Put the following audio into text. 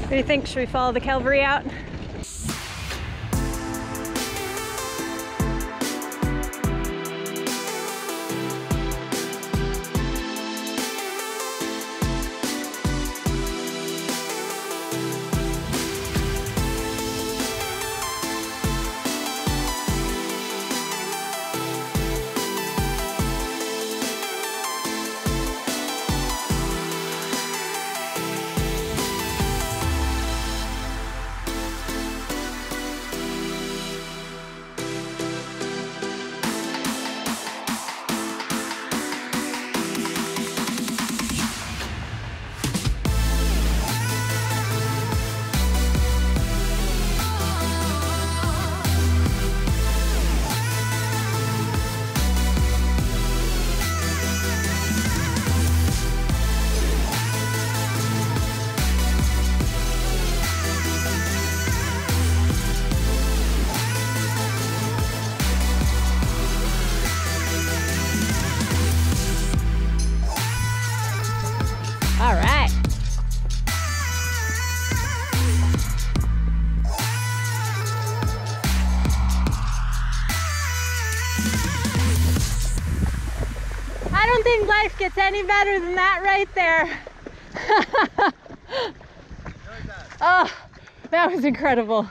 What do you think? Should we follow the Calvary out? I don't think life gets any better than that right there. Oh, that was incredible.